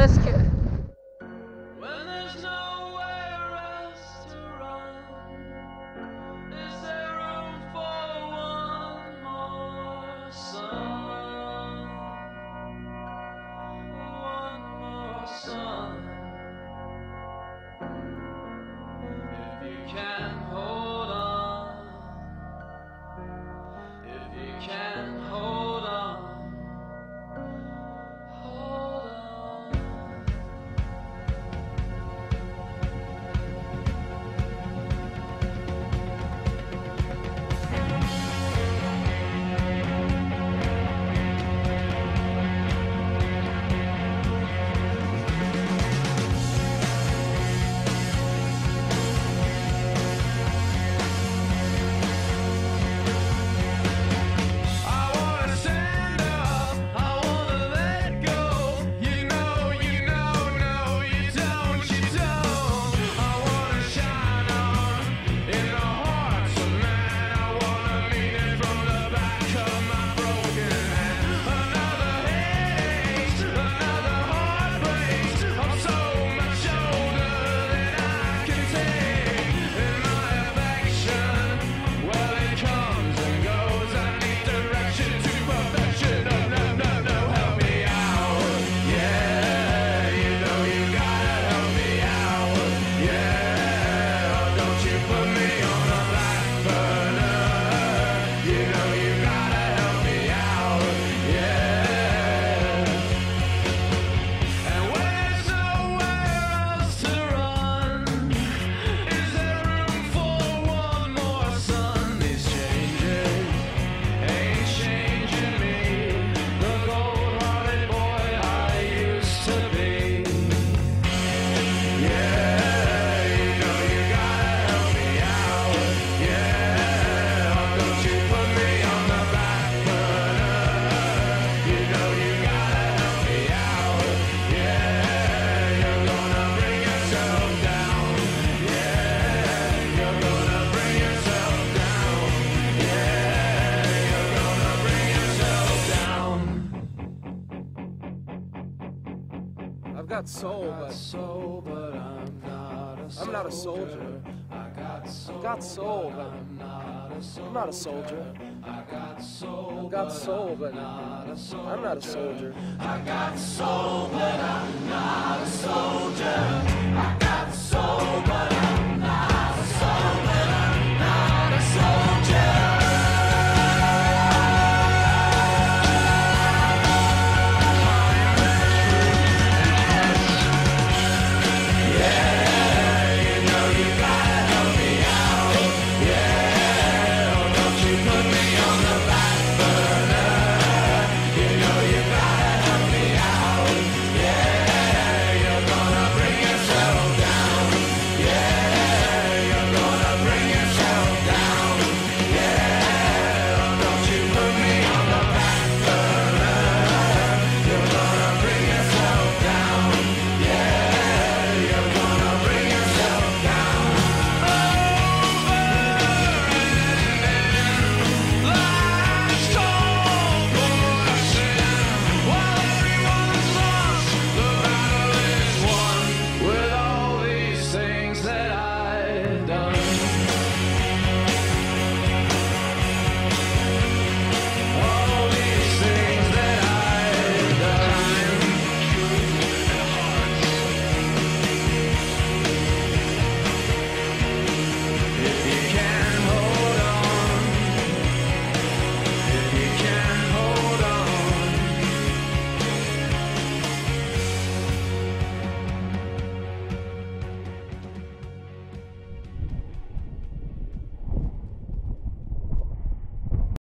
Let's get it. When there's nowhere else to run, is there room for one more sun? One more sun. If you can hold on, if you can hold on. I got soul, but I'm not a soldier.